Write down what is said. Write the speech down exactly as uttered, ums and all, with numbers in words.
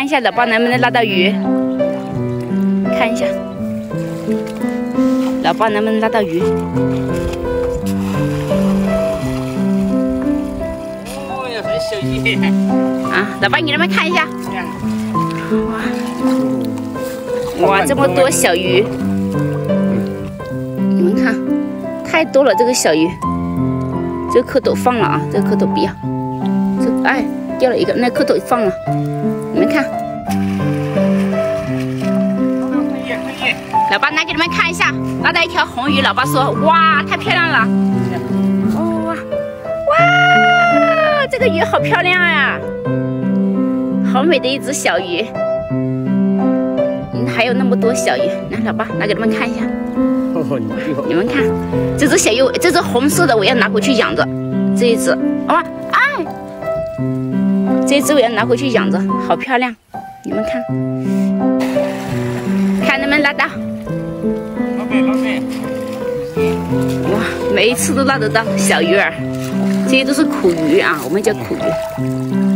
看一下老包能不能拉到鱼，看一下老包能不能拉到鱼。哦，很小心啊！老包，你能不能看一下？哇，哇，这么多小鱼！ 你们看，太多了这个小鱼，这个蝌蚪放了啊，这个蝌蚪不要，这个、哎掉了一个，那蝌蚪放了，你们看，老爸拿给你们看一下，拿到一条红鱼，老爸说哇太漂亮了，哦哇哇这个鱼好漂亮呀、啊，好美的一只小鱼，嗯还有那么多小鱼，来老爸拿给你们看一下。 你们看，这只小鱼，这只红色的我要拿回去养着。这一只，哇、哦，哎，这一只我要拿回去养着，好漂亮！你们看，看能不能拉到？老妹，老妹，哇，每一次都拉得到小鱼儿，这些都是苦鱼啊，我们叫苦鱼。